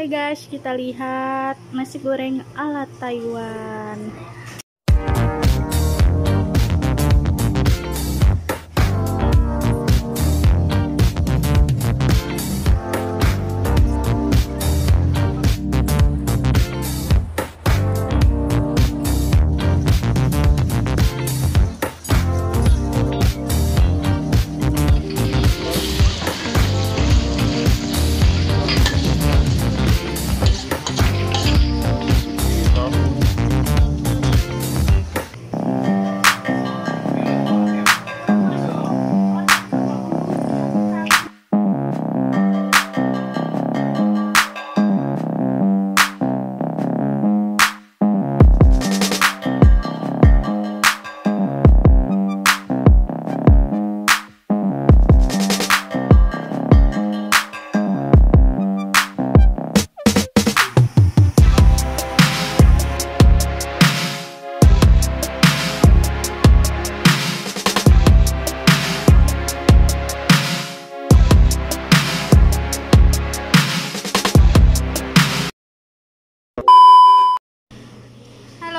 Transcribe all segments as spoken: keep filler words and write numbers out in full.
Oke guys, kita lihat nasi goreng ala Taiwan.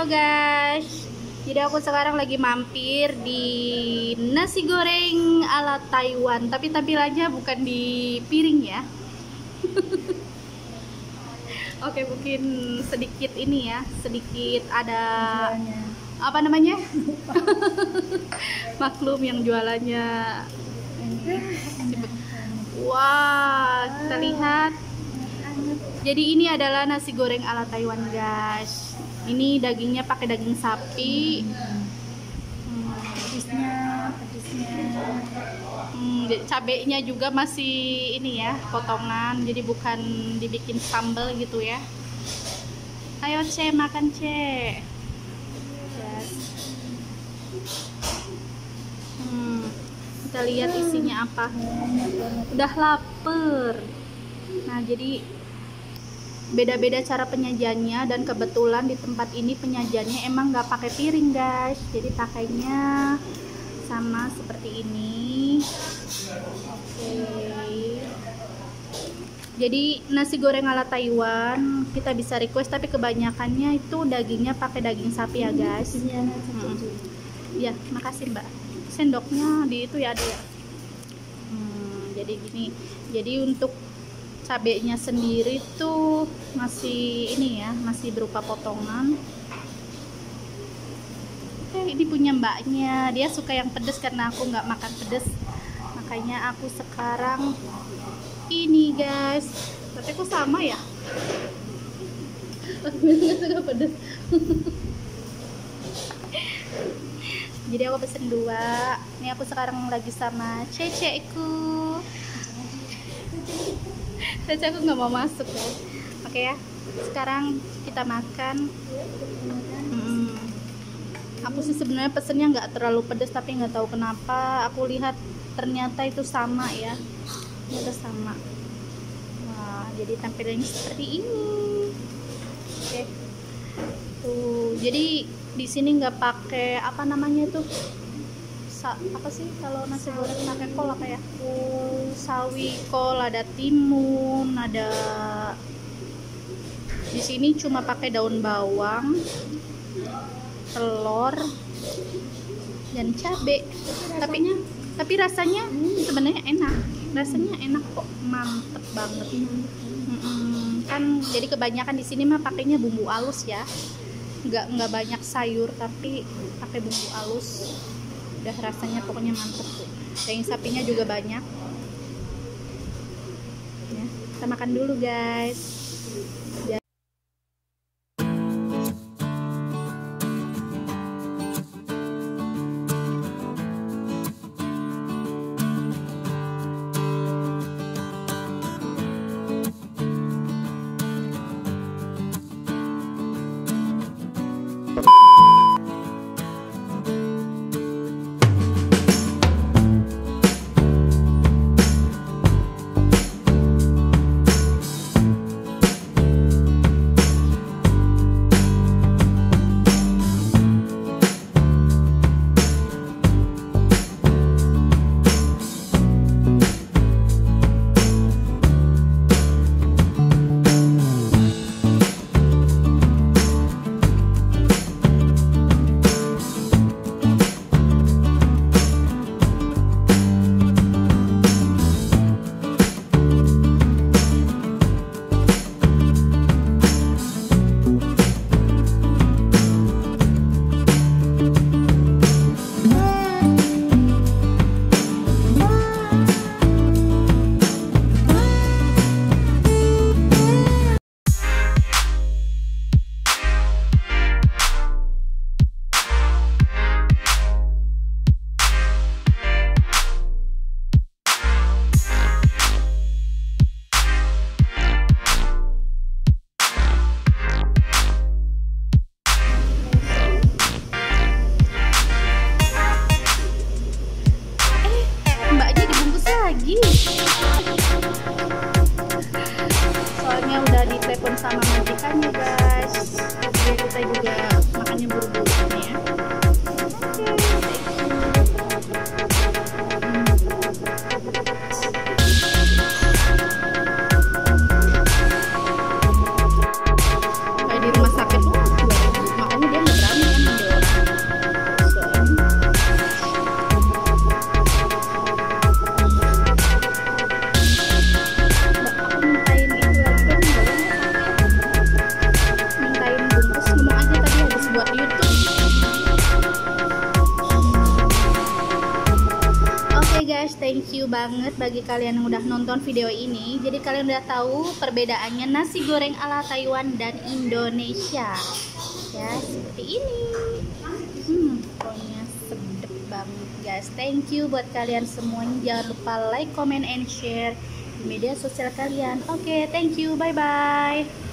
Halo guys, jadi aku sekarang lagi mampir di nasi goreng ala Taiwan, tapi tampilannya bukan di piring ya. Oke, mungkin sedikit ini ya, sedikit ada jualannya. Apa namanya? Maklum yang jualannya. Wah, wow, kita lihat. Jadi ini adalah nasi goreng ala Taiwan guys. Ini dagingnya pakai daging sapi. Hmm. Pedisnya, pedisnya. Hmm, cabenya juga masih ini ya, potongan. Jadi bukan dibikin sambal gitu ya. Ayo Ce, makan Ce. Yes. Hmm, kita lihat isinya apa. Udah lapar. Nah, jadi beda-beda cara penyajiannya, dan kebetulan di tempat ini penyajiannya emang nggak pakai piring guys, jadi pakainya sama seperti ini. Oke, jadi nasi goreng ala Taiwan kita bisa request, tapi kebanyakannya itu dagingnya pakai daging sapi ya guys. Hmm. Ya, makasih mbak, sendoknya di itu ya ada ya. Hmm, jadi gini, jadi untuk cabenya sendiri tuh masih ini ya, masih berupa potongan. Oke, ini punya mbaknya, dia suka yang pedes karena aku nggak makan pedes, makanya aku sekarang ini guys. Tapi aku sama ya, aku nggak suka pedes. Jadi aku pesen dua. Ini aku sekarang lagi sama cecekku. Caca aku nggak mau masuk ya. Oke ya, sekarang kita makan. Hmm. Aku sih sebenarnya pesennya nggak terlalu pedas, tapi nggak tahu kenapa aku lihat ternyata itu sama ya, itu sama. Wah, jadi tampilannya seperti ini. Oke. Tuh, jadi di sini nggak pakai apa namanya itu. Sa apa sih kalau nasi goreng pakai kol apa ya? Oh, sawi, kol, ada timun, ada di sini cuma pakai daun bawang, telur, dan cabe. Tapi tapi rasanya hmm, sebenarnya enak. Rasanya enak kok, mantep banget. Hmm. Hmm, kan jadi kebanyakan di sini mah pakainya bumbu halus ya. Nggak nggak banyak sayur, tapi pakai bumbu halus. Udah rasanya pokoknya mantep tuh. Daging sapinya juga banyak ya, kita makan dulu guys ya. banget bagi kalian yang udah nonton video ini. Jadi kalian udah tahu perbedaannya nasi goreng ala Taiwan dan Indonesia. Ya, seperti ini. Hmm, pokoknya sedap banget guys. Thank you buat kalian semuanya. Jangan lupa like, comment, and share di media sosial kalian. Oke, okay, thank you. Bye-bye.